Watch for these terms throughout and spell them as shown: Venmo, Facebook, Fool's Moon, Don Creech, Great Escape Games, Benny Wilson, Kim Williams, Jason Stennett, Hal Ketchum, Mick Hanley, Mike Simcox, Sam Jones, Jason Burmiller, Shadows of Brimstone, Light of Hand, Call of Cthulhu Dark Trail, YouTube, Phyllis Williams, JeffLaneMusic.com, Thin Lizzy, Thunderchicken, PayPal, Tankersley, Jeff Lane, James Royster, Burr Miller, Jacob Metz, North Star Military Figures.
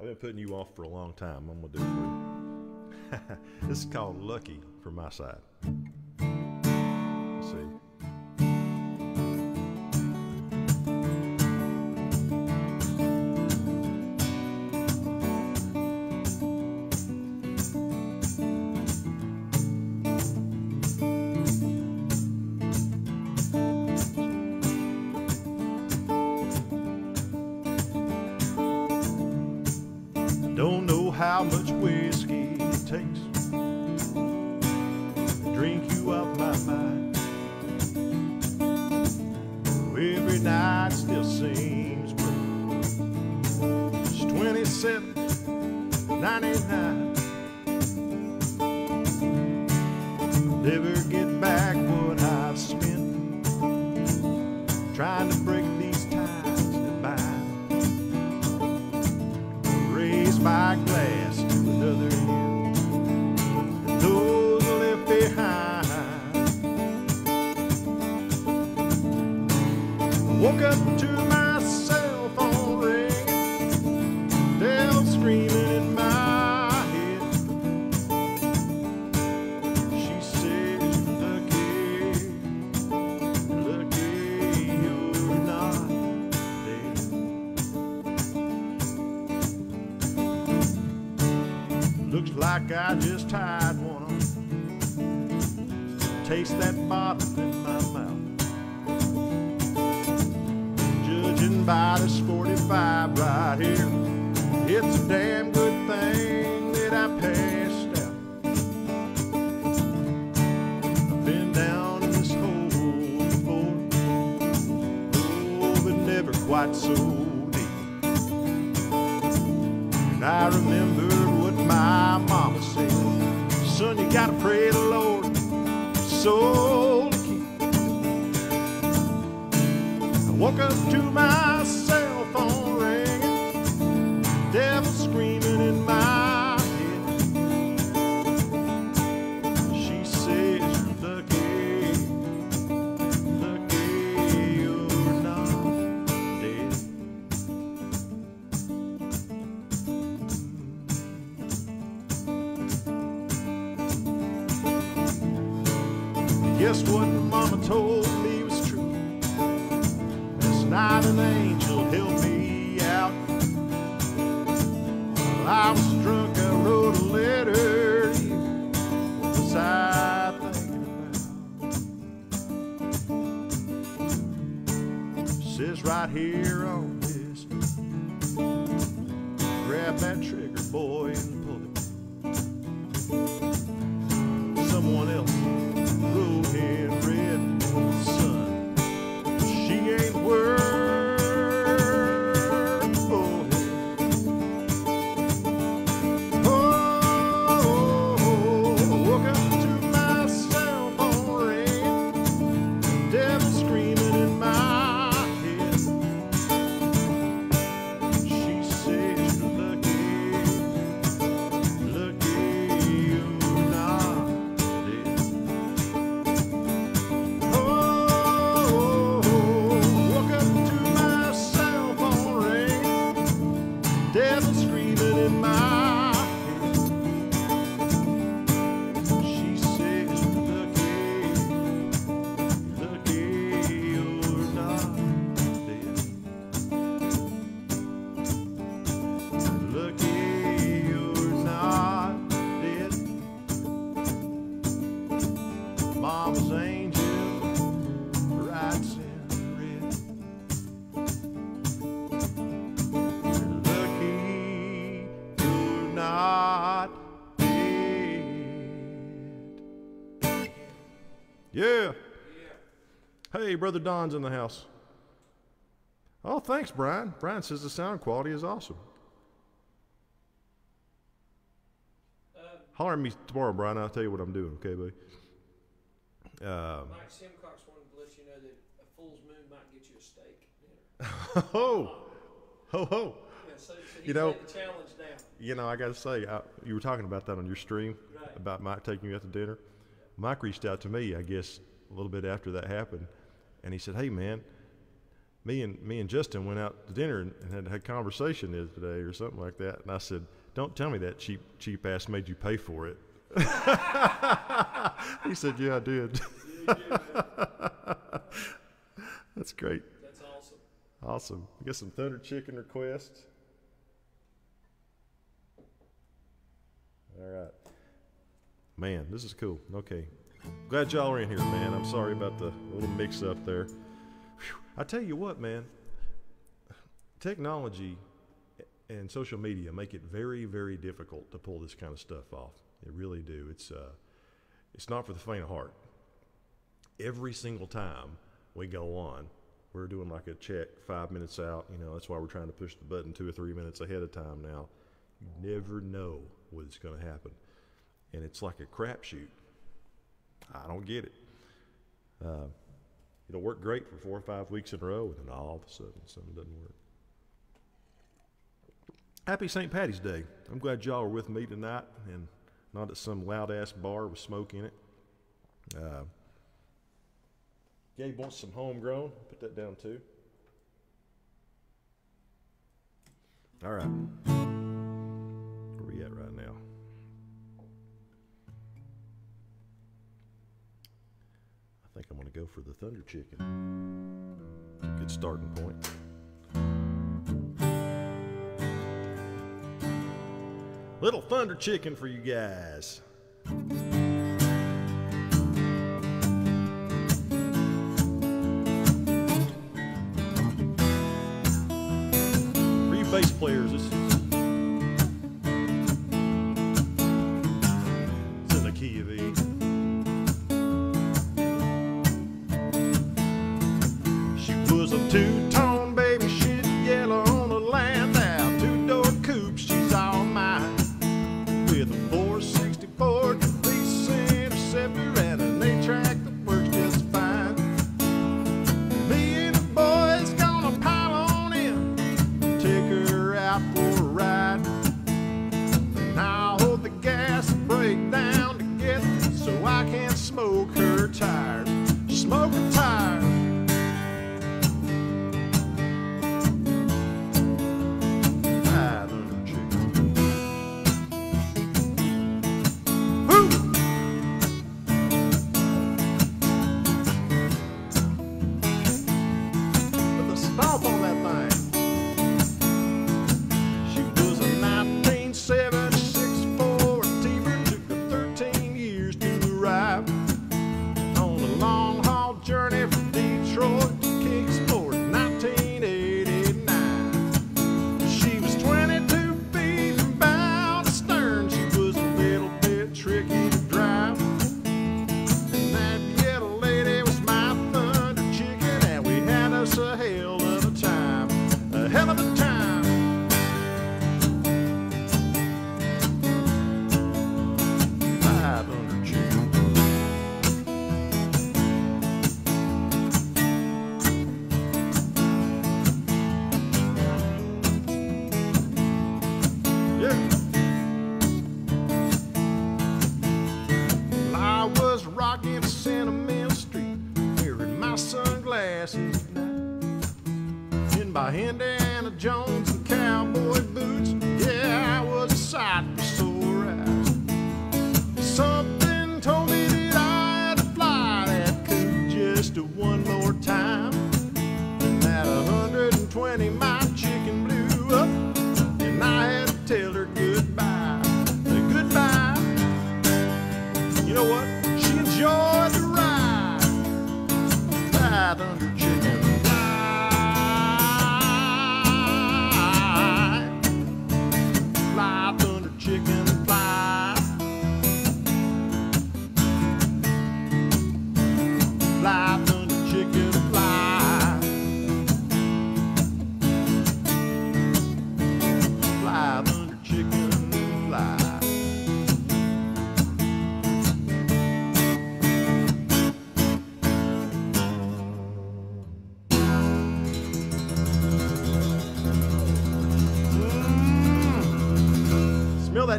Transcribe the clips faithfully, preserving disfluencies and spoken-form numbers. I've been putting you off for a long time. I'm going to do it for you. This is called Lucky from my side. Let's see. How much whiskey it takes to drink you out my mind. Every night still seems blue. It's twenty-seven ninety-nine. Never get back what I've spent trying to break these ties that bind. Raise my glass. Woke up to my cell phone ringing, Dell screaming in my head. She said, "You're lucky, you're lucky you're not dead." Looks like I just tied one on. Taste that bottle in my mouth. By this forty-five right here, it's a damn good thing that I passed out. I've been down in this hole before, oh, but never quite so deep. And I remember what my mama said, "Son, you gotta pray the Lord so." Woke up to my cell phone ringing, devil screaming in my head. She says, "You're lucky, lucky you're not dead." And guess what mama told me? Not an angel helped me out. While I was drunk, I wrote a letter to you. What was I thinking about? It says right here on this, grab that trigger, boy, and pull it. Someone else wrote in red, "Son, she ain't worth." Yeah. yeah. Hey, Brother Don's in the house. Oh, thanks, Brian. Brian says the sound quality is awesome. Uh, Holler at me tomorrow, Brian. I'll tell you what I'm doing, okay, buddy? Um, Mike Simcox wanted to let you know that a fool's moon might get you a steak dinner. Ho, ho, ho. Yeah, so, so you know, the challenge now. You know, I got to say, I, you were talking about that on your stream, right, about Mike taking you out to dinner. Mike reached out to me, I guess, a little bit after that happened, and he said, "Hey, man, me and me and Justin went out to dinner and had had a conversation the other day or something like that, and I said, "Don't tell me that cheap cheap ass made you pay for it." He said, "Yeah, I did." That's great. That's awesome. Awesome. We got some Thunder Chicken requests. All right. Man, this is cool. Okay. Glad y'all are in here, man. I'm sorry about the little mix-up there. Whew. I tell you what, man. Technology and social media make it very, very difficult to pull this kind of stuff off. They really do. It's, uh, it's not for the faint of heart. Every single time we go on, we're doing like a check five minutes out. You know, that's why we're trying to push the button two or three minutes ahead of time now. You never know what's going to happen. And it's like a crapshoot. I don't get it. Uh, it'll work great for four or five weeks in a row, and then all of a sudden something doesn't work. Happy Saint Patty's Day. I'm glad y'all are with me tonight, and not at some loud-ass bar with smoke in it. Uh, Gabe wants some homegrown. Put that down, too. All right. Where we at right now? I think I'm going to go for the Thunder Chicken. Good starting point. Little Thunder Chicken for you guys. For you bass players, this is Indiana Jones and cowboy boots. Yeah, I was a sight for sore eyes. Something told me that I had to fly that coop just one more time. And that one hundred twenty my chicken blew up, and I had to tell her goodbye. Goodbye. You know what? She enjoyed the ride. Five under chicken.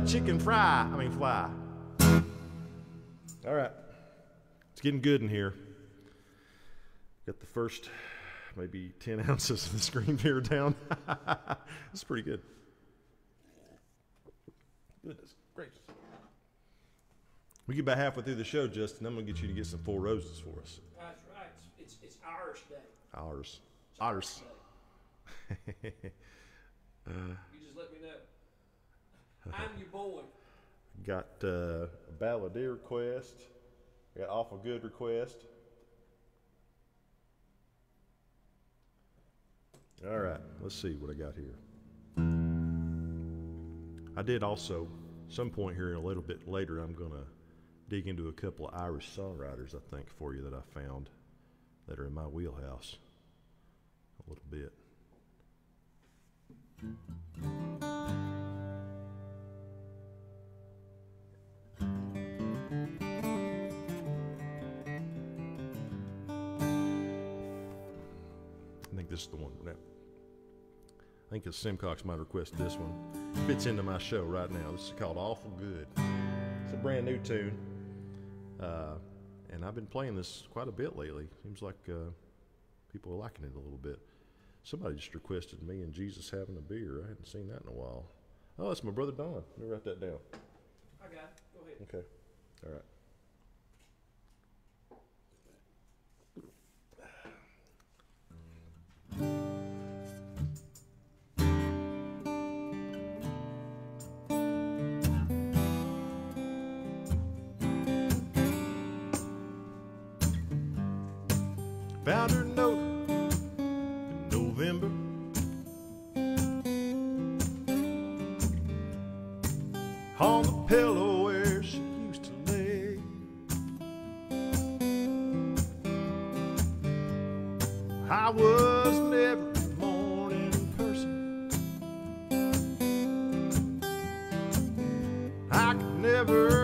Chicken fry, I mean fly. All right, it's getting good in here. Got the first maybe ten ounces of this green beer down. It's pretty good. Goodness gracious. We get about halfway through the show, Justin. I'm going to get you to get some full roses for us. That's right. It's, it's, it's Irish day. Ours. It's ours. Day. uh, you just let me know. I'm your boy. Got uh, a balladeer request. I got awful good request. All right, let's see what I got here. I did also, some point here in a little bit later, I'm going to dig into a couple of Irish songwriters, I think, for you that I found that are in my wheelhouse a little bit. I think this is the one now. I think it's Simcox might request this one. Fits into my show right now. This is called Awful Good. It's a brand new tune. Uh, and I've been playing this quite a bit lately. Seems like uh, people are liking it a little bit. Somebody just requested me and Jesus having a beer. I hadn't seen that in a while. Oh, that's my brother Don. Let me write that down. I got it. Go ahead. Okay. All right. Found her note in November. On the pillow where she used to lay. I was never a morning person. I could never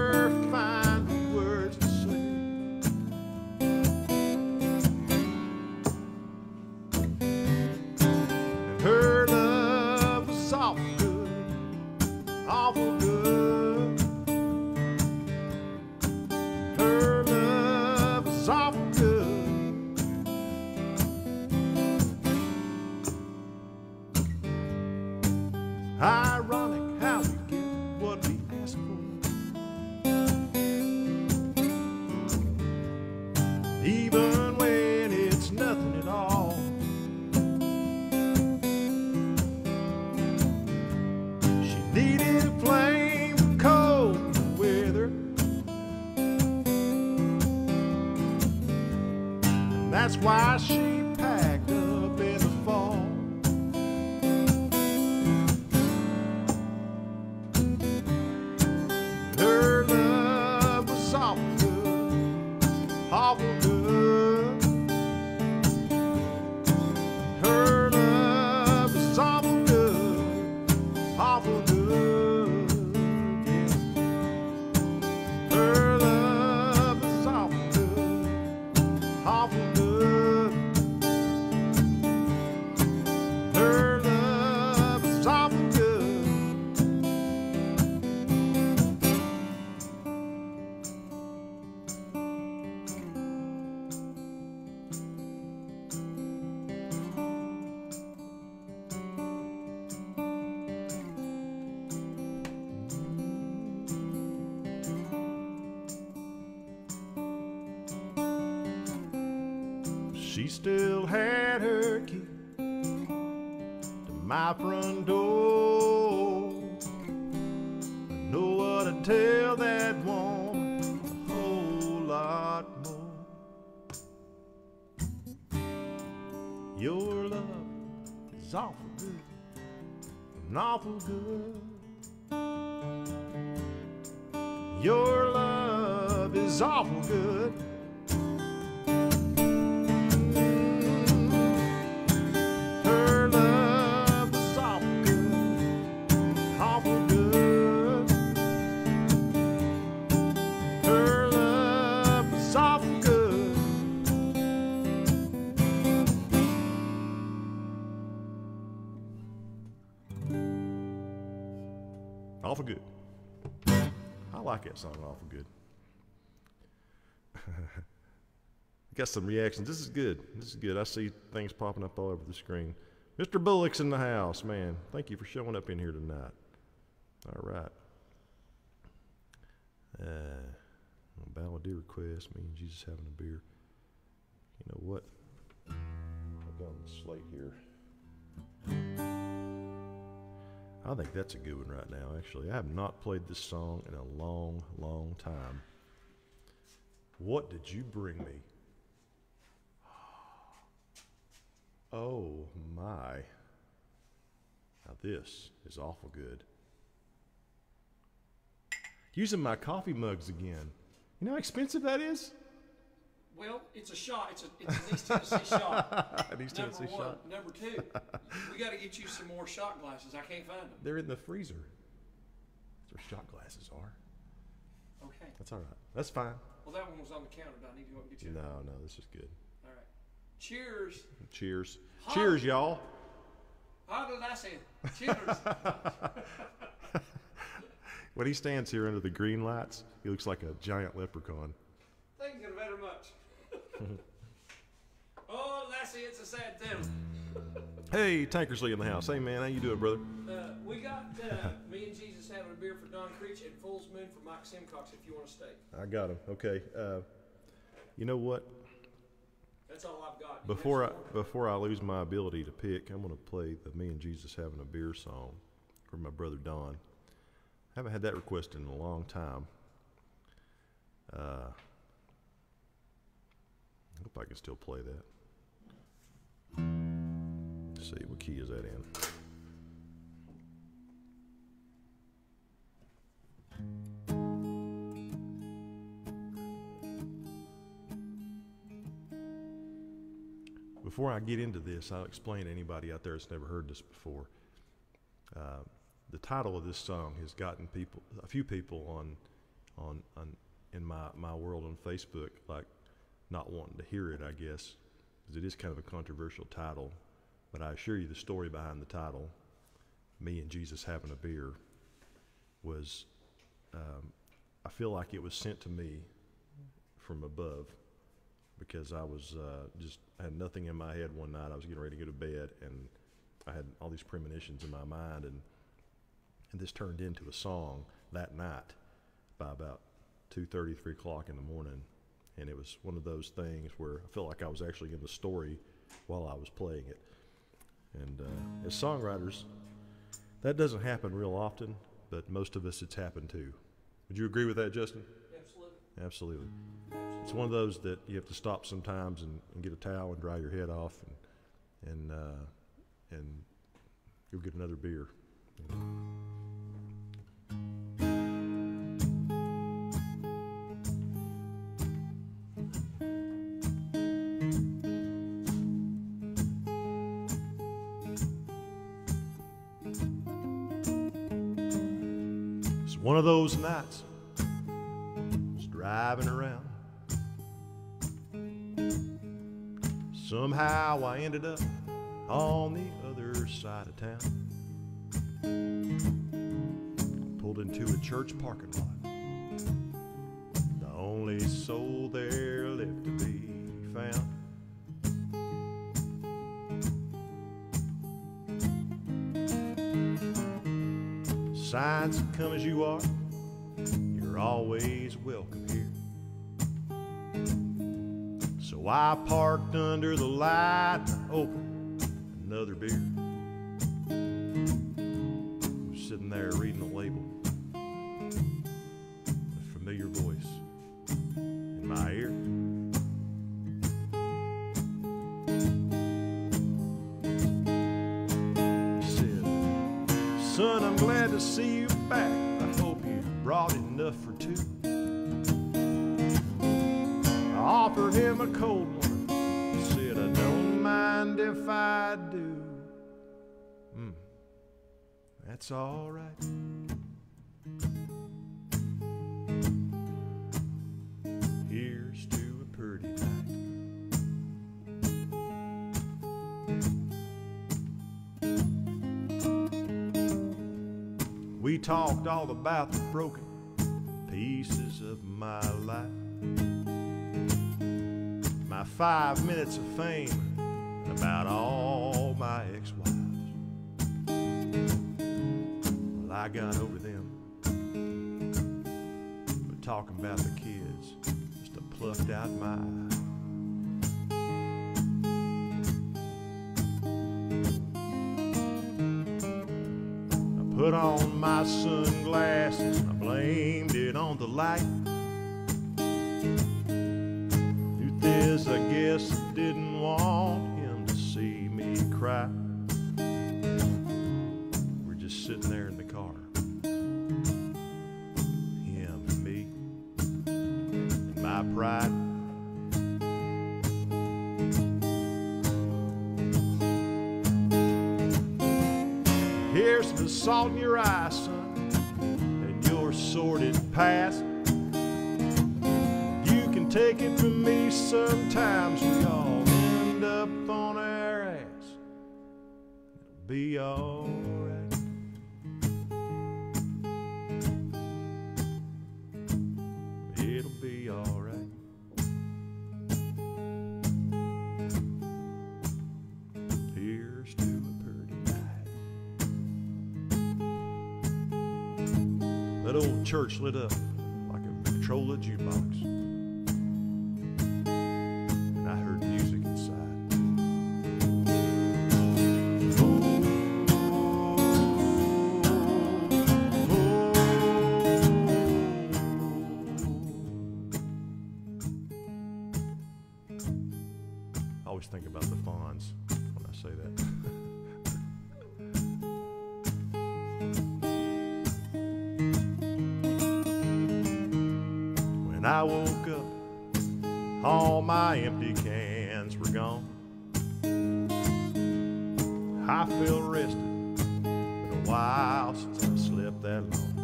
she still had her key to my front door. I know what to tell that woman a whole lot more. Your love is awful good, and awful good. Your love is awful good. Good. I like that song awful good. Got some reactions. This is good. This is good. I see things popping up all over the screen. Mister Bullock's in the house, man. Thank you for showing up in here tonight. All right. Uh, Battle of Deer Request, me and Jesus having a beer. You know what? I've got on the slate here. I think that's a good one right now, actually. I have not played this song in a long, long time. What did you bring me? Oh, my. Now, this is awful good. Using my coffee mugs again. You know how expensive that is? Well, it's a shot. It's, a, it's an East Tennessee shot. An East Tennessee number one, shot. Number two, we got to get you some more shot glasses. I can't find them. They're in the freezer. That's where shot glasses are. Okay. That's all right. That's fine. Well, that one was on the counter. Do I need to go and get you? No, no, this is good. All right. Cheers. Cheers. Hi. Cheers, y'all. How did I say it? Cheers. When he stands here under the green lights, he looks like a giant leprechaun. Things gonna matter much. Oh, Lassie, it's a sad tale. Hey, Tankersley in the house. Hey, man, how you doing, brother? Uh, we got uh, me and Jesus having a beer for Don Creech and Fool's Moon for Mike Simcox if you want to stay. I got him. Okay. Uh, you know what? That's all I've got. Before I, before I lose my ability to pick, I'm going to play the Me and Jesus Having a Beer song for my brother Don. I haven't had that request in a long time. Uh, I hope I can still play that. Let's see, what key is that in? Before I get into this, I'll explain to anybody out there that's never heard this before. Uh, The title of this song has gotten people, a few people on, on, on in my, my world on Facebook, like not wanting to hear it, I guess, because it is kind of a controversial title. But I assure you the story behind the title, Me and Jesus Having a Beer, was, um, I feel like it was sent to me from above because I was uh, just, I had nothing in my head one night. I was getting ready to go to bed and I had all these premonitions in my mind, and And this turned into a song that night by about two thirty, three o'clock in the morning. And it was one of those things where I felt like I was actually in the story while I was playing it. And uh, as songwriters, that doesn't happen real often, but most of us it's happened to. Would you agree with that, Justin? Absolutely. Absolutely. Absolutely. It's one of those that you have to stop sometimes and, and get a towel and dry your head off and, and, uh, and you'll get another beer. You know? One of those nights, just driving around. Somehow I ended up on the other side of town. Pulled into a church parking lot, the only soul there left to be found. Signs, come as you are, you're always welcome here. So I parked under the light and opened another beer. I was sitting there reading the label, a familiar voice in my ear. He said, son, I'm glad to see you back. I hope you brought enough for two. I offered him a cold one. He said, I don't mind if I do. Mm. That's all right. Here's to a pretty night. We talked all about the broken pieces of my life, my my five minutes of fame, and about all my ex-wives. Well, I got over them, but talking about the kids just plucked out my eyes. Put on my sunglasses, I blamed it on the light. Truth is, I guess I didn't want him to see me cry. We're just sitting there in the car, him and me, and my pride. Here's the salt in your eye, son, and your sordid past. You can take it from me, sometimes we all end up on our ass. It'll be all right. It'll be all right. Here's to that old church lit up like a Victrola jukebox, and I heard music inside. Oh, oh, oh. I always think about the Fonz when I say that. I woke up, all my empty cans were gone. I feel rested, been a while since I slept that long.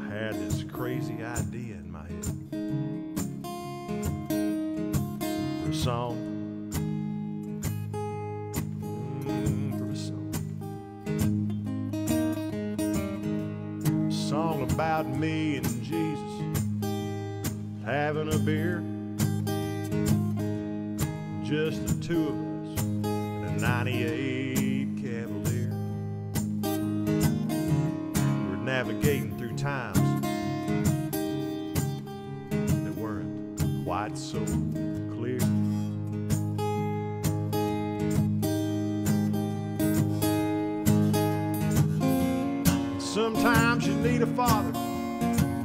I had this crazy idea in my head for a song. About me and Jesus having a beer, just the two of us and a ninety-eight Cavalier. We're navigating through times that weren't quite so clear. Sometimes you need a father,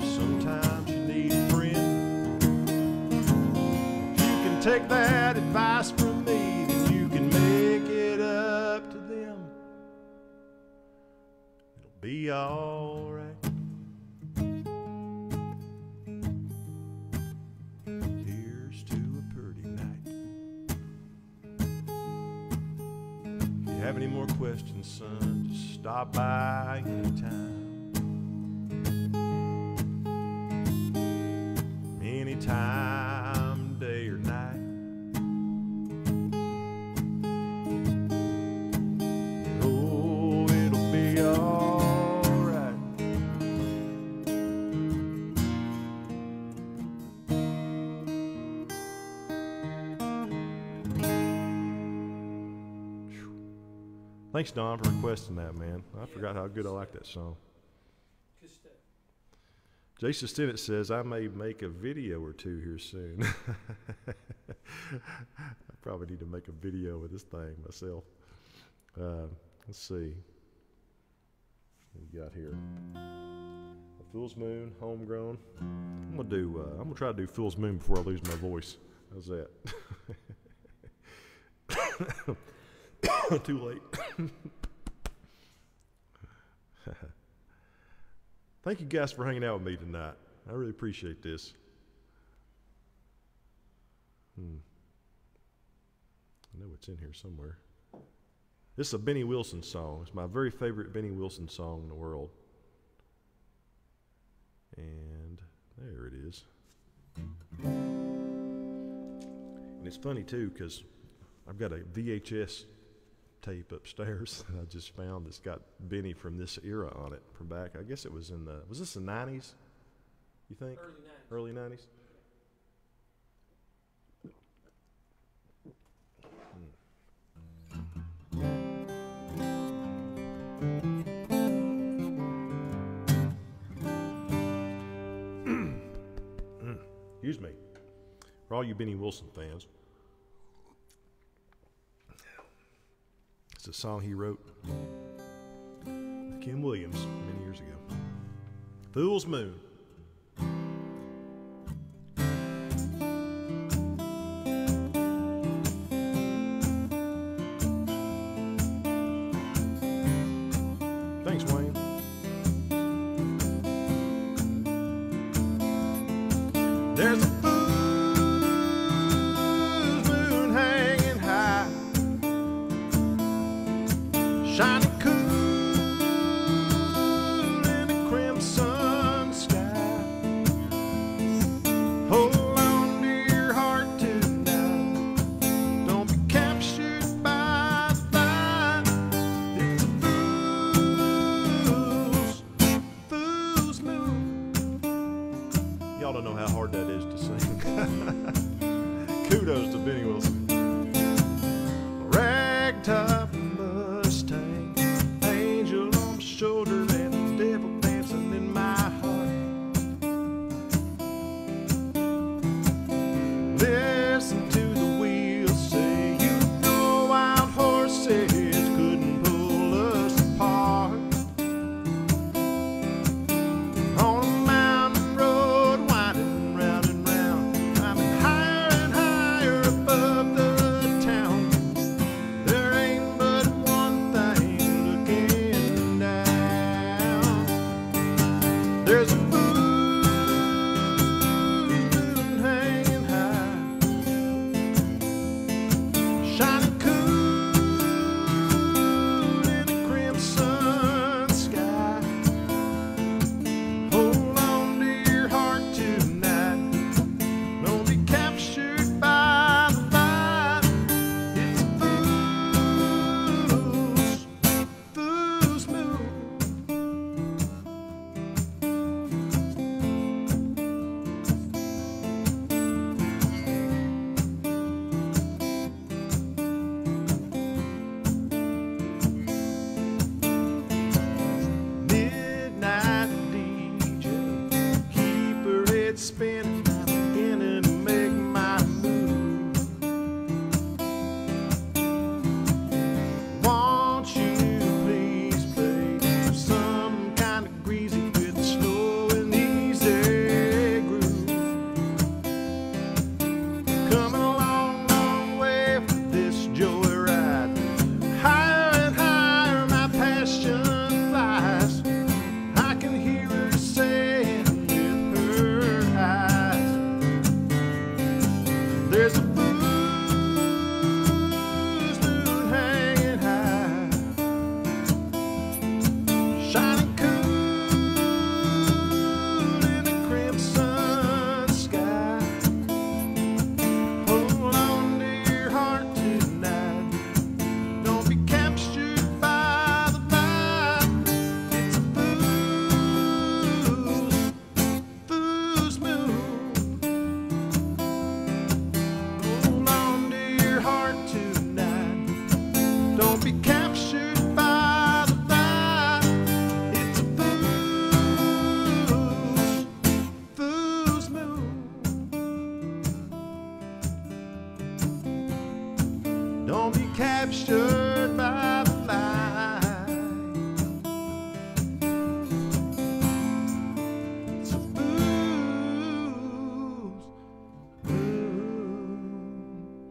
sometimes you need a friend. If you can take that advice from me, then you can make it up to them. It'll be all right. Here's to a pretty night. If you have any more questions, son, stop by anytime, anytime, day or night. Oh, it'll be all right. Thanks, Don, for requesting that, man. I forgot how good I like that song. Jason Stennett says, I may make a video or two here soon. I probably need to make a video with this thing myself. Uh, let's see. What we got here? A Fool's Moon, Homegrown. I'm gonna do. Uh, I'm gonna try to do Fool's Moon before I lose my voice. How's that? Too late. Thank you guys for hanging out with me tonight. I really appreciate this. Hmm. I know it's in here somewhere. This is a Benny Wilson song. It's my very favorite Benny Wilson song in the world. And there it is. And it's funny too, because I've got a V H S tape upstairs that I just found that's got Benny from this era on it, from back, I guess it was in the, was this the nineties, you think? Early nineties. Early nineties? Excuse me. For all you Benny Wilson fans, it's a song he wrote to Kim Williams many years ago. Fool's Moon. There's a fool's moon hanging high, shining cool in the crimson sky. Hold on to your heart tonight, don't be captured by the light. It's a fool's, fool's moon. Y'all don't know how hard that is. Kudos to Benny Wilson. Ragtop Mustang, angel on my shoulder and the devil dancing in my heart. Listen to the wheels say, you know wild horses couldn't pull us apart. On a mountain road winding round and round, I'm in high above the town. There ain't but one thing looking down. There's a fool's moon hanging high, shining cool in the crimson sky. Hold on to your heart tonight, don't be captured by. Spinning, I'm beginning to make my move. Won't you please play some kind of greasy with a slow and easy groove? Coming a long, long way for this joyride. Higher and higher, my passion flies. I can hear her say, there's a fool's moon hanging high, shining cool in the crimson sky. Hold on to your heart tonight, don't be captured by the light. It's a fool's, fool's moon. Don't be captured by the light. It's a fool's, fool's moon. Don't be captured by the light. It's a fool's moon.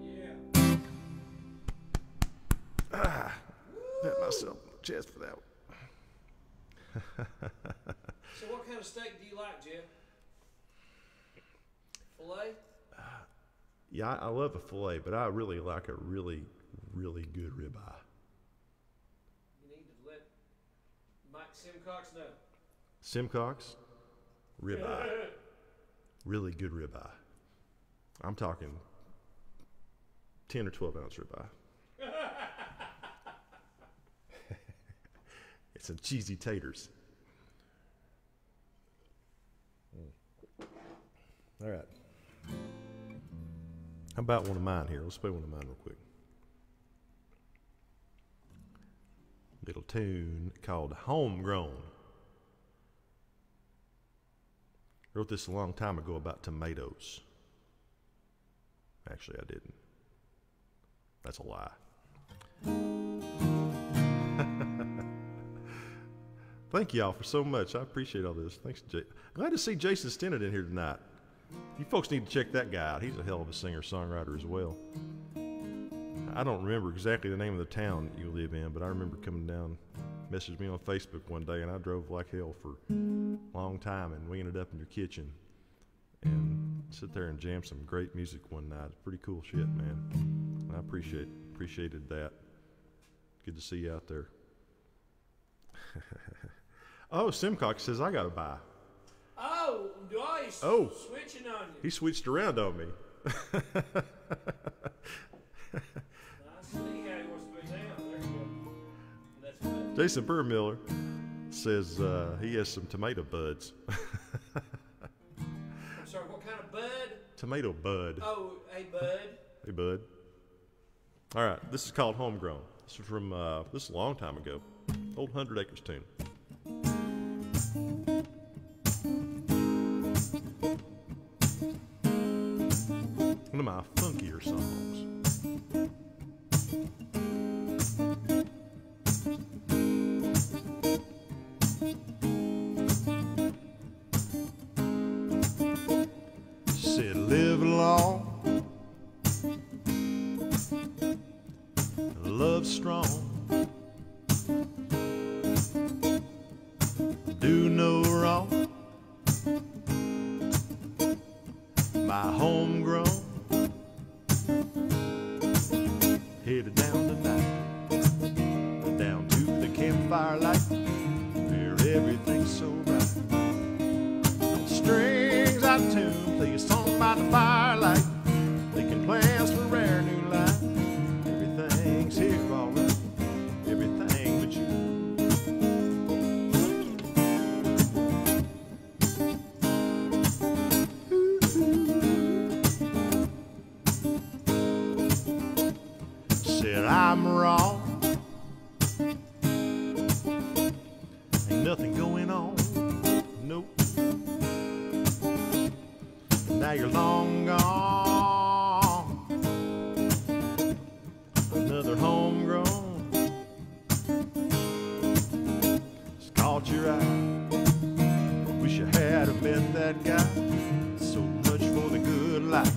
Yeah. Ah, pat myself on the chest for that one. So what kind of steak do you like, Jeff? Filet? Uh, yeah, I, I love a filet, but I really like a really, really good ribeye. You need to let Mike Simcox know. Simcox? Ribeye. Really good ribeye. I'm talking ten or twelve ounce ribeye. Some cheesy taters. Mm. All right. How about one of mine here? Let's play one of mine real quick. Little tune called Homegrown. Wrote this a long time ago about tomatoes. Actually, I didn't. That's a lie. Thank y'all for so much. I appreciate all this. Thanks, Jay. Glad to see Jason Stennett in here tonight. You folks need to check that guy out. He's a hell of a singer-songwriter as well. I don't remember exactly the name of the town that you live in, but I remember coming down, messaged me on Facebook one day, and I drove like hell for a long time, and we ended up in your kitchen and sit there and jam some great music one night. It's pretty cool shit, man. And I appreciate appreciated that. Good to see you out there. Oh, Simcox says I gotta buy. Oh, nice. Oh, switching on you. He switched around on me. Jason Burmiller says uh, he has some tomato buds. I'm sorry, what kind of bud? Tomato bud. Oh, hey bud. Hey bud. All right, this is called Homegrown. This is from uh, this is a long time ago, old Hundred Acres tune. One of my funkier songs. Said live long, love strong, do no wrong, my homegrown. Headed down tonight, down to the campfire light, where everything's so right. Strings out of tune, play a song by the firelight. They can play us for rare new life. Everything's here alright, everything but you. Ooh. Said I'm wrong, ain't nothing going on, nope. Now you're long gone, another homegrown just caught your eye. Wish I had have met that guy. So much for the good life.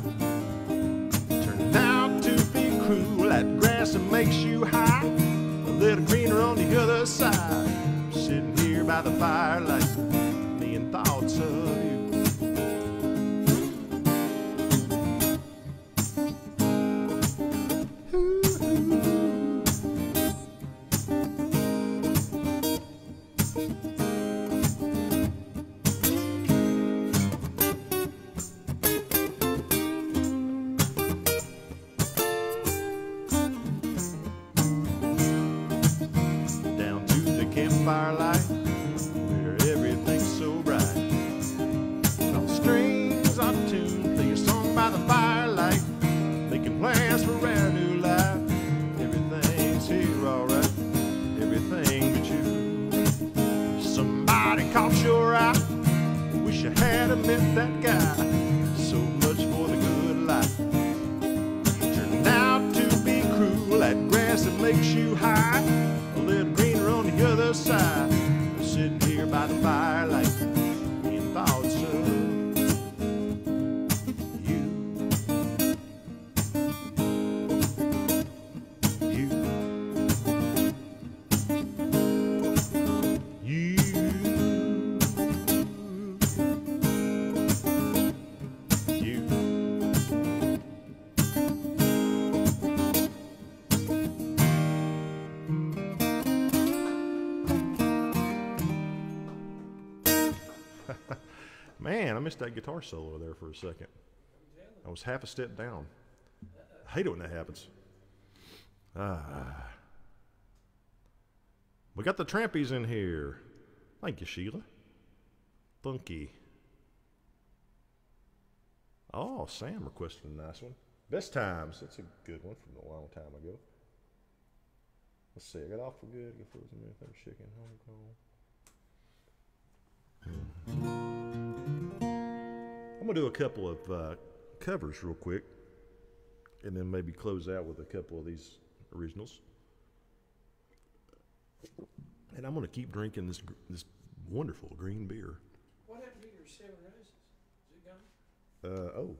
Turned out to be cruel, that grass that makes you high, a little greener on the other side. Sitting here by the firelight, me and thoughts of you. Man, I missed that guitar solo there for a second. I was half a step down. I hate it when that happens. Ah. We got the Trampies in here. Thank you, Sheila. Funky. Oh, Sam requested a nice one. Best Times. That's a good one from a long time ago. Let's see, I got off for good. I got food and everything, chicken, home cold. I'm gonna do a couple of uh, covers real quick, and then maybe close out with a couple of these originals. And I'm gonna keep drinking this this wonderful green beer. What happened to your seven roses? Is it gone? Uh oh.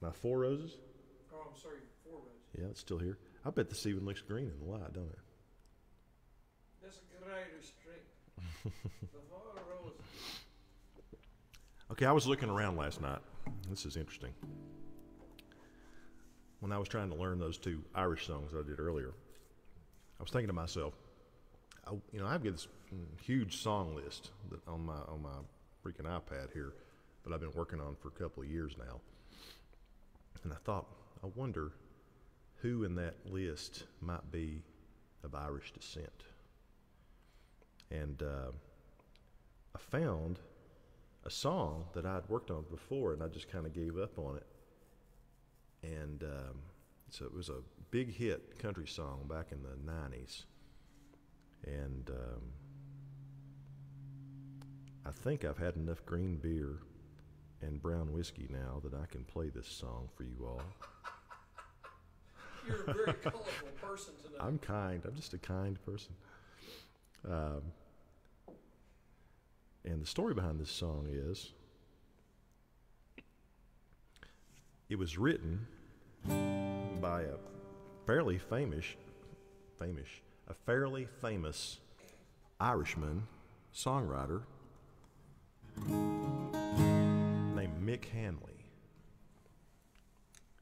My four roses. Oh, I'm sorry, four roses. Yeah, it's still here. I bet this even looks green in the light, don't it? That's a greater strength. The four roses. Okay, I was looking around last night. This is interesting. When I was trying to learn those two Irish songs I did earlier, I was thinking to myself, I, you know, I've got this huge song list that on my on my freaking iPad here that I've been working on for a couple of years now. And I thought, I wonder who in that list might be of Irish descent. And uh, I found a song that I'd worked on before, and I just kind of gave up on it. And um, so it was a big hit country song back in the nineties. And um, I think I've had enough green beer and brown whiskey now that I can play this song for you all. You're a very colorful person tonight. I'm kind. I'm just a kind person. Um, and the story behind this song is it was written by a fairly famous, famous, a fairly famous Irishman songwriter named Mick Hanley.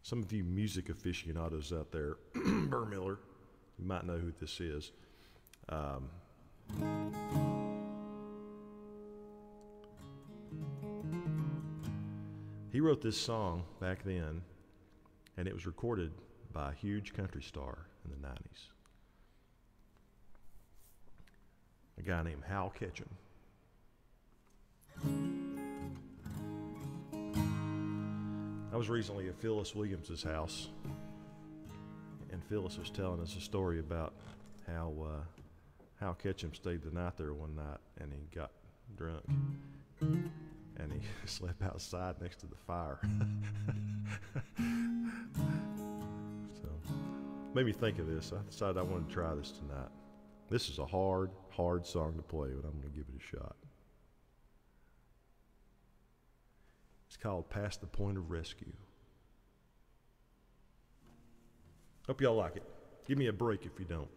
Some of you music aficionados out there, Burr Miller, you might know who this is. Um, he wrote this song back then, and it was recorded by a huge country star in the nineties. A guy named Hal Ketchum. I was recently at Phyllis Williams' house, and Phyllis was telling us a story about how uh, Hal Ketchum stayed the night there one night, and he got drunk, and he slept outside next to the fire. So, made me think of this. I decided I wanted to try this tonight. This is a hard, hard song to play, but I'm going to give it a shot. It's called Past the Point of Rescue. Hope y'all like it. Give me a break if you don't.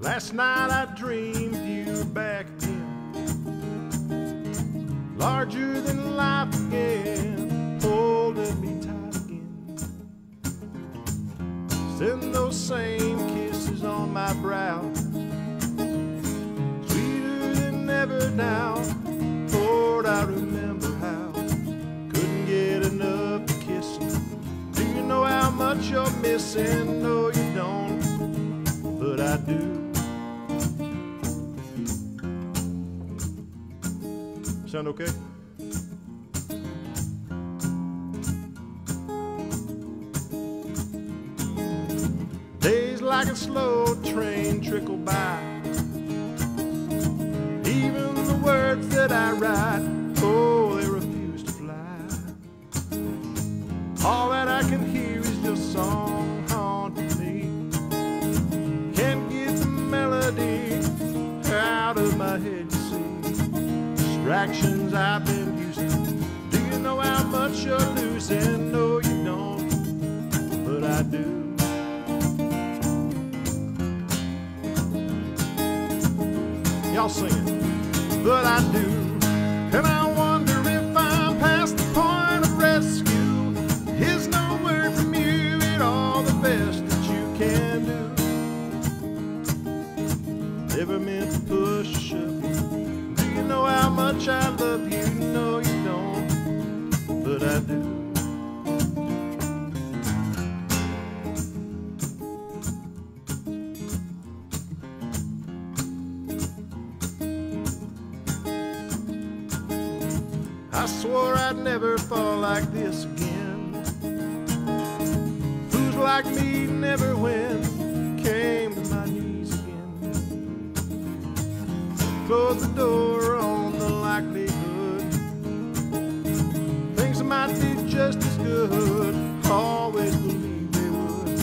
Last night I dreamed you back again, larger than life again, holding me tight again. Send those same kisses on my brow, sweeter than ever now. Lord, I remember how, couldn't get enough to kiss you. Do you know how much you're missing? No, you don't, but I do. Sound okay? Days like a slow train trickle by, even the words that I write, oh, they refuse to fly. All that I can hear is your song haunting me. Can't get the melody out of my head. Distractions I've been using. Do you know how much you're losing? No, you don't, but I do. Y'all singing, but I do. And I wonder if I'm past the point of rescue. Here's no word from you, and all the best that you can. never meant to push up. Do you know how much I love you? No, you don't, but I do. I swore I'd never fall like this again. Fools like me never win. Came to my knees again. Closed the door on the likelihood. Things might be just as good. Always believe they would.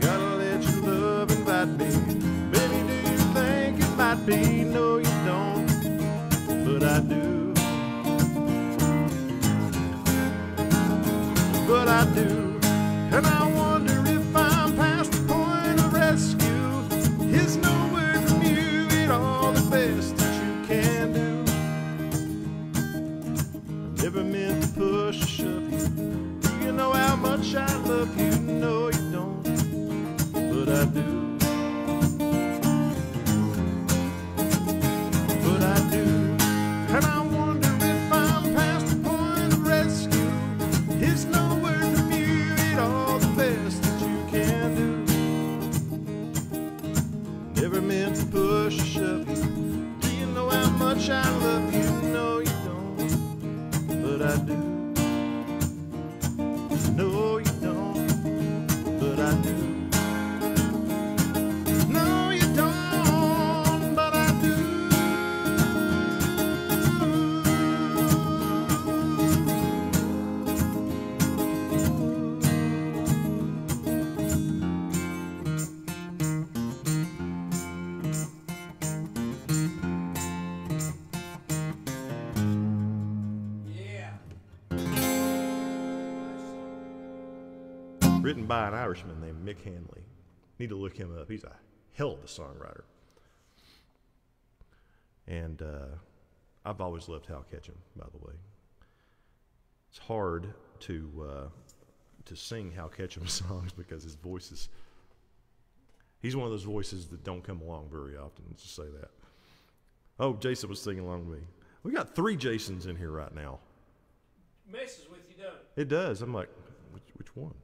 Gotta let your love invite me. Baby, do you think it might be? No, you don't, but I do. But I do, and I wonder if I'm past the point of rescue. It's no word from you, it's all the best that you can do. I never meant to push up you. Do you know how much I love you? No, you don't, but I do. But I do, and I wonder if I'm past the point of rescue. It's no meant to push up. Do you know how much I love you? No, you don't, but I do. No, you don't, but I do. No, you don't, but I do. Written by an Irishman named Mick Hanley. Need to look him up. He's a hell of a songwriter. And uh, I've always loved Hal Ketchum, by the way. It's hard to uh, to sing Hal Ketchum songs because his voice is... He's one of those voices that don't come along very often. Let's just say that. Oh, Jason was singing along with me. We got three Jasons in here right now. It messes with you, doesn't it? It does. I'm like, which, which one?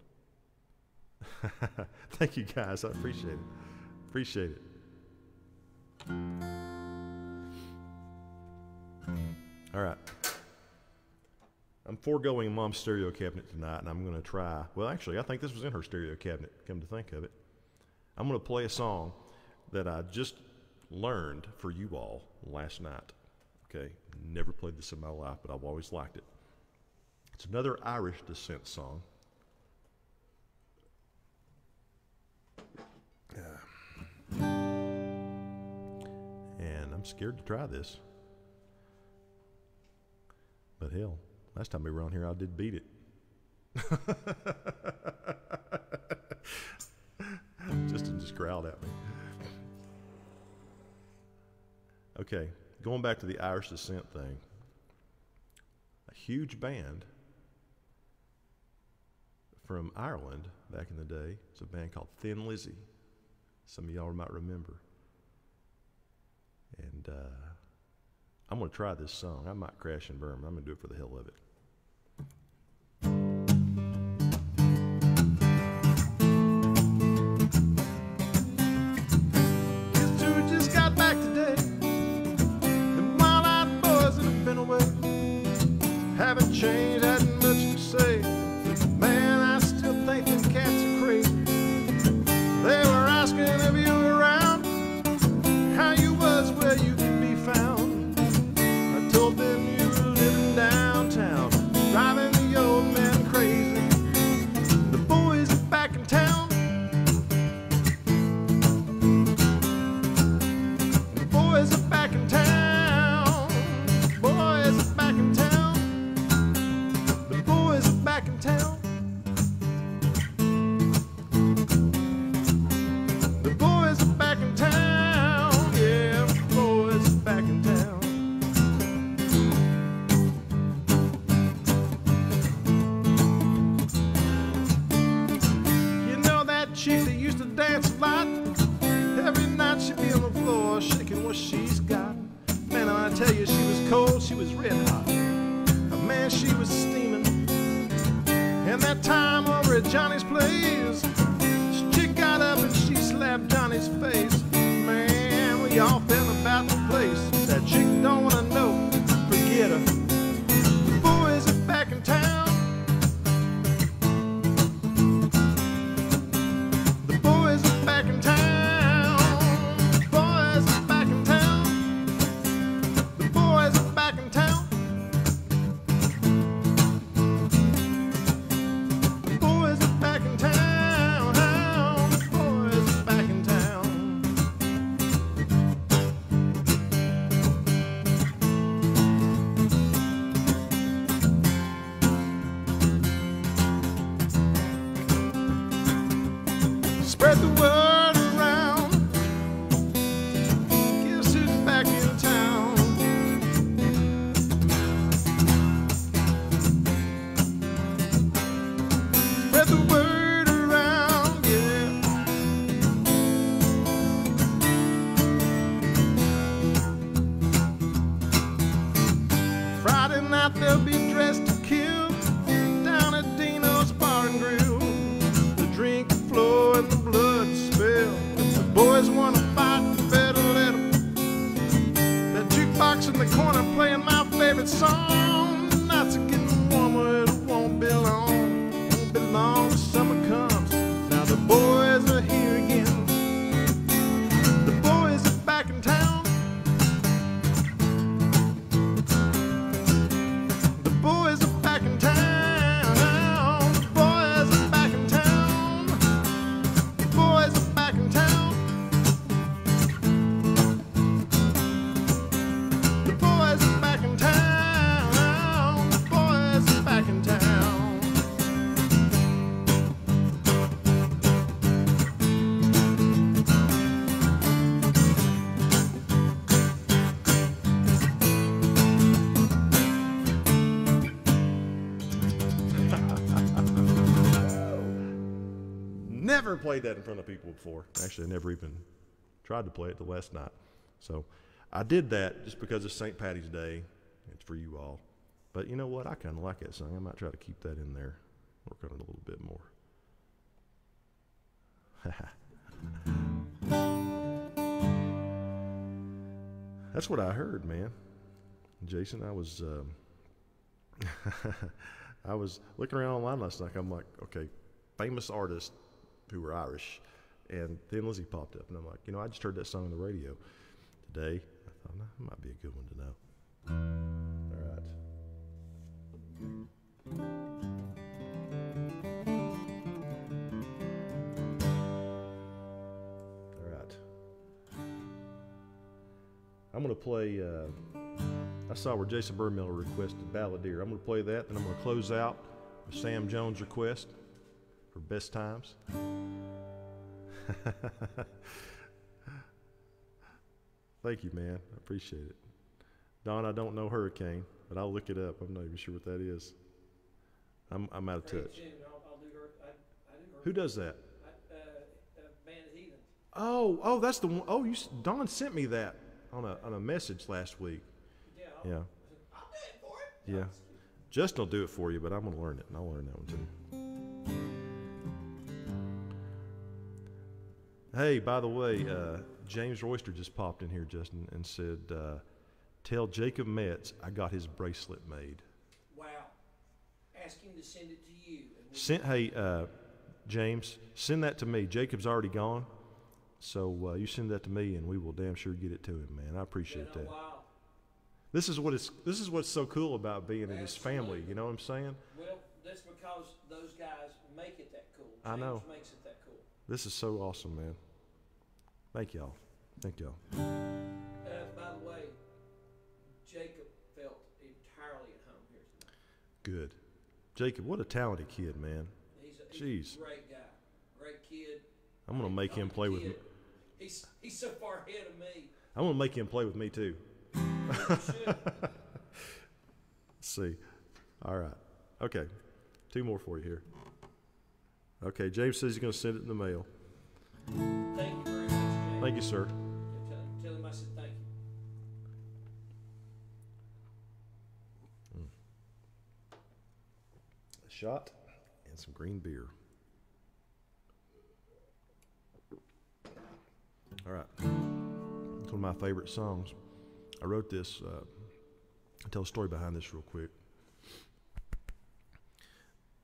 Thank you guys, I appreciate it. Appreciate it. All right. I'm foregoing Mom's stereo cabinet tonight, and I'm going to try. Well, actually, I think this was in her stereo cabinet, come to think of it. I'm going to play a song that I just learned for you all last night. Okay, never played this in my life, but I've always liked it. It's another Irish descent song. Uh, and I'm scared to try this, but hell, last time we were on here I did beat it. Justin just growled at me. Okay, going back to the Irish descent thing, a huge band from Ireland back in the day. It's a band called Thin Lizzy. Some of y'all might remember. And uh, I'm going to try this song. I might crash and burn, but I'm going to do it for the hell of it. Told them you were living downtown. face. Man, we all fell about the place. That chick don't wanna know, forget her. The boys are back in town. The boys are back in town. The boys are back in town. The boys are back in town. The boys are back in town. Spread the word around. Guess who's back in town? Spread the word around, yeah. Friday night they'll be dressed to kill down at Dino's Bar and Grill. The drink floor and the blood spill. If the boys wanna fight, better let them. That jukebox in the corner playing my favorite song. The nights are getting warmer, it won't be long. Won't be long, the summer comes. Now the boys are here again. The boys are back in town. The boys are back in town. Never played that in front of people before. Actually, I never even tried to play it the last night. So I did that just because it's Saint Patty's Day. It's for you all. But you know what? I kind of like that song. I might try to keep that in there. Work on it a little bit more. That's what I heard, man. Jason, I was, um, I was looking around online last night. I'm like, okay, famous artist who were Irish, and Thin Lizzy popped up, and I'm like, you know, I just heard that song on the radio today. I thought, nah, that might be a good one to know. All right. All right. I'm going to play, uh, I saw where Jason Burmiller requested Balladeer. I'm going to play that, and I'm going to close out with Sam Jones' request for Best Times. Thank you, man. I appreciate it. Don, I don't know hurricane, but I'll look it up. I'm not even sure what that is. I'm, I'm out of touch. Who does that? Oh, oh, that's the one. Oh, you, Don sent me that on a, on a message last week. Yeah. I'll do it for it. Yeah. Justin will do it for you, but I'm going to learn it, and I'll learn that one too. Hey, by the way, uh, James Royster just popped in here, Justin, and said, uh, tell Jacob Metz I got his bracelet made. Wow. Ask him to send it to you. Send, hey, uh, James, send that to me. Jacob's already gone, so uh, you send that to me, and we will damn sure get it to him, man. I appreciate that. While. This is what it's, this is what's so cool about being Absolutely. in his family, you know what I'm saying? Well, that's because those guys make it that cool. James I know. makes it that cool. This is so awesome, man. Thank y'all. Thank y'all. Uh, by the way, Jacob felt entirely at home here tonight. Good. Jacob, what a talented kid, man. He's a, he's Jeez. a great guy. Great kid. I'm going to make him play kid. with me. He's, he's so far ahead of me. I'm going to make him play with me, too. Let's see. All right. Okay. Two more for you here. Okay, James says he's going to send it in the mail. Thank you very much, James. Thank you, sir. Yeah, tell, tell him I said thank you. Mm. A shot and some green beer. All right. It's one of my favorite songs. I wrote this. Uh, I'll tell a story behind this real quick.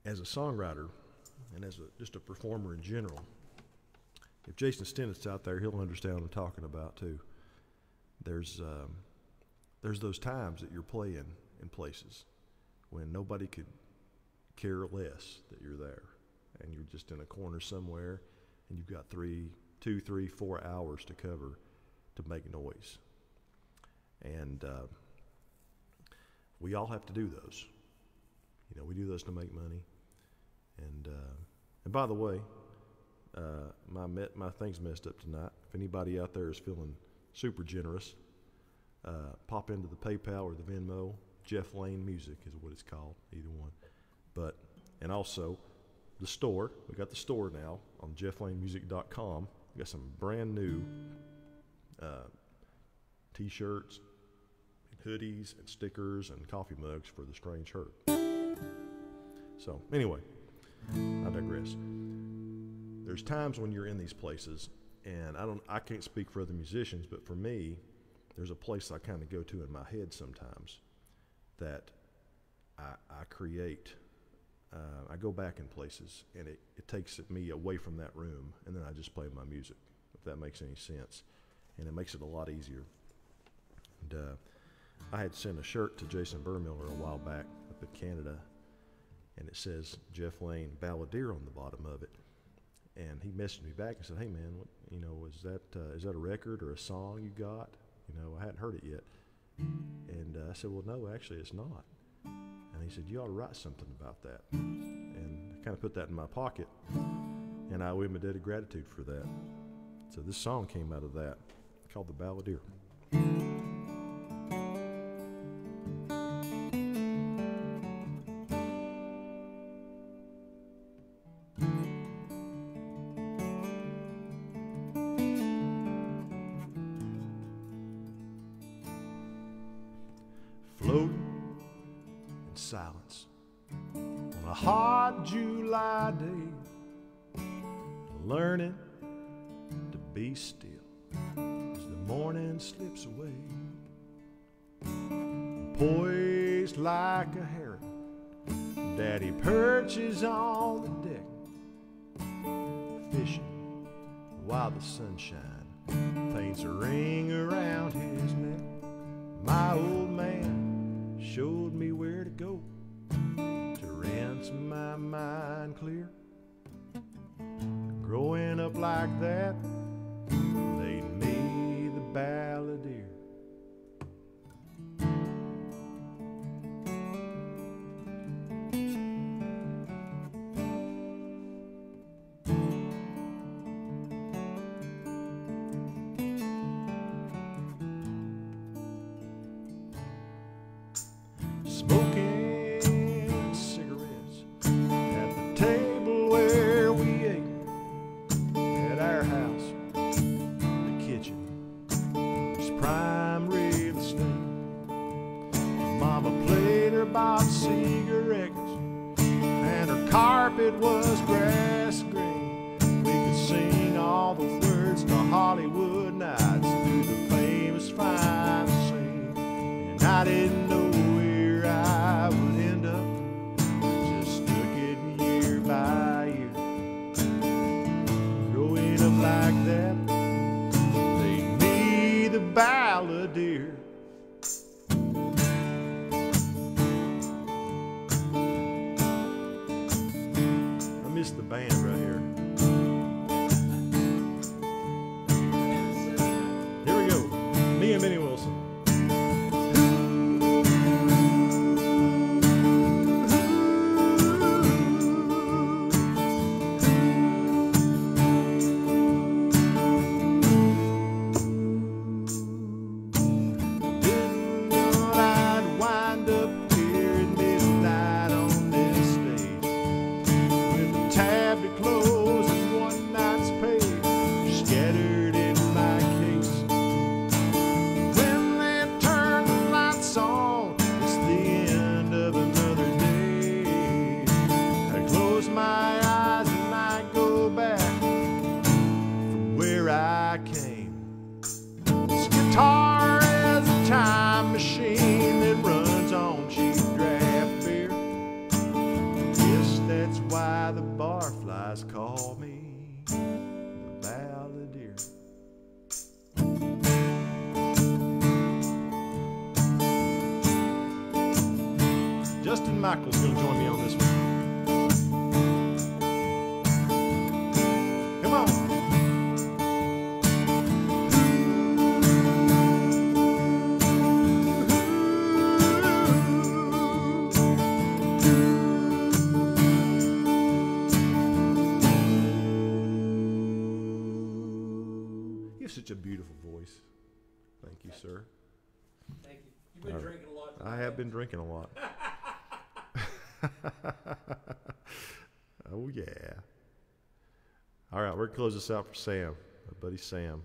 As a songwriter and as a, just a performer in general, if Jason Stennett's out there, he'll understand what I'm talking about too. There's, um, there's those times that you're playing in places when nobody could care less that you're there, and you're just in a corner somewhere, and you've got three, two, three, four hours to cover to make noise. And uh, we all have to do those. You know, we do those to make money. And uh, and by the way, uh, my met, my thing's messed up tonight. If anybody out there is feeling super generous, uh, pop into the PayPal or the Venmo. Jeff Lane Music is what it's called, either one. But and also the store. We got the store now on Jeff Lane Music dot com. We got some brand new uh, T-shirts, and hoodies, and stickers, and coffee mugs for the Strange Herd. So anyway, I digress. There's times when you're in these places, and I don't, I can't speak for other musicians, but for me, there's a place I kind of go to in my head sometimes that I, I create. Uh, I go back in places, and it, it takes me away from that room, and then I just play my music, if that makes any sense. And it makes it a lot easier. And uh, I had sent a shirt to Jason Burmiller a while back up in Canada, and it says Jeff Lane Balladeer on the bottom of it. And he messaged me back and said, "Hey man, what, you know, is that uh, is that a record or a song you got? You know, I hadn't heard it yet." And uh, I said, "Well, no, actually, it's not." And he said, "You ought to write something about that." And I kind of put that in my pocket, and I owe him a debt of gratitude for that. So this song came out of that, called The Balladeer. When guys call me the balladeer. Justin Michael's going to join me on this one. Such a beautiful voice. Thank you, sir. Thank you. You've been uh, drinking a lot. I have been drinking a lot. Oh, yeah. All right, we're going to close this out for Sam, my buddy Sam,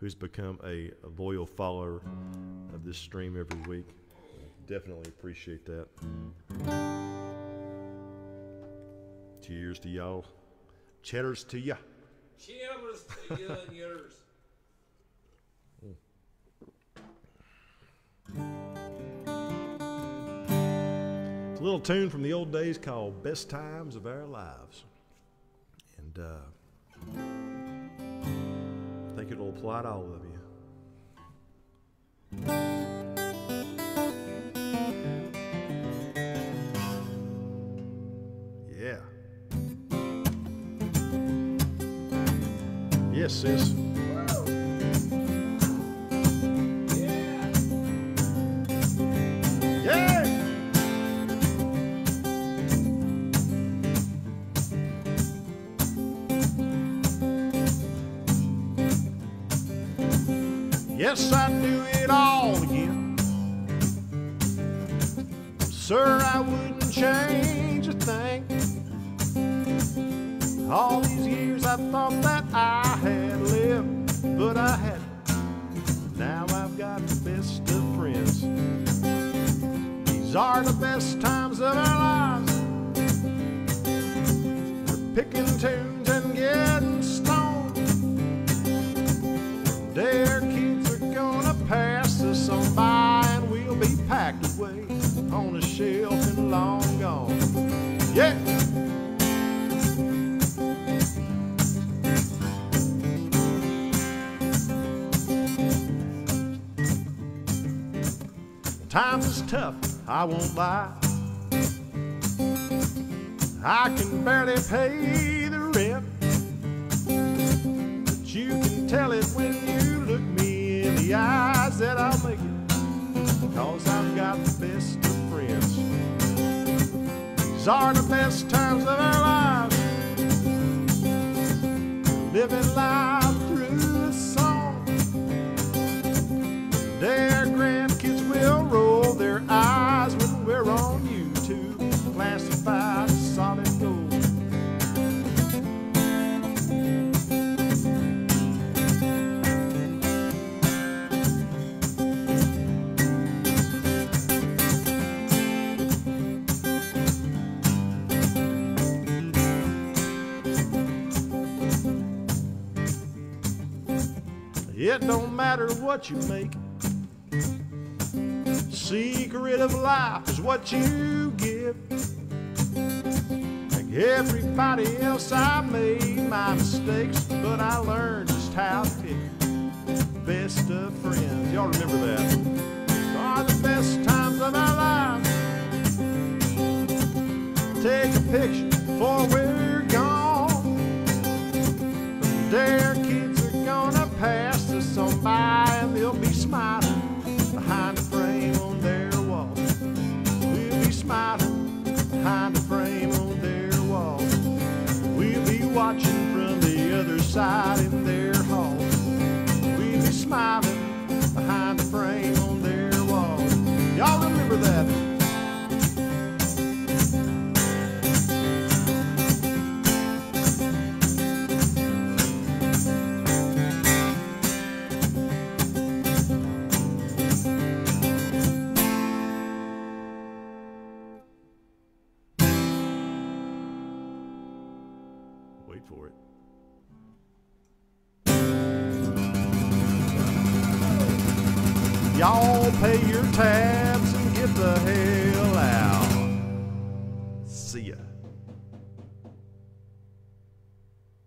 who's become a, a loyal follower of this stream every week. Definitely appreciate that. Cheers to y'all. Cheddars to ya. Cheers to you and yours. It's a little tune from the old days called Best Times of Our Lives. And uh, I think it'll apply to all of you. Yes, sis. Yes, I'd do it all again. Sir, I wouldn't change a thing. All these years I thought that I but I had it. Now I've got the best of friends. These are the best times of our lives. We're picking tunes and getting stoned. One day our kids are gonna pass us on by, and we'll be packed away on a shelf and long gone. Yeah. Times is tough, I won't lie. I can barely pay the rent, but you can tell it when you look me in the eyes that I'll make it, 'cause I've got the best of friends. These are the best times of our lives, living life through a song. They're grand. Roll their eyes when we're on YouTube, classified as solid gold. It don't matter what you make. Secret of life is what you give. Like everybody else, I made my mistakes, but I learned just how to pick best of friends. Y'all remember that. These are the best times of our lives. Take a picture before we're gone. From there, kids are gonna pass us on by, and they'll be smiling behind the frame on their wall. We'll be smiling behind the frame on their wall. We'll be watching from the other side in their hall. We'll be smiling behind the frame on their wall. Y'all remember that? Y'all pay your tabs and get the hell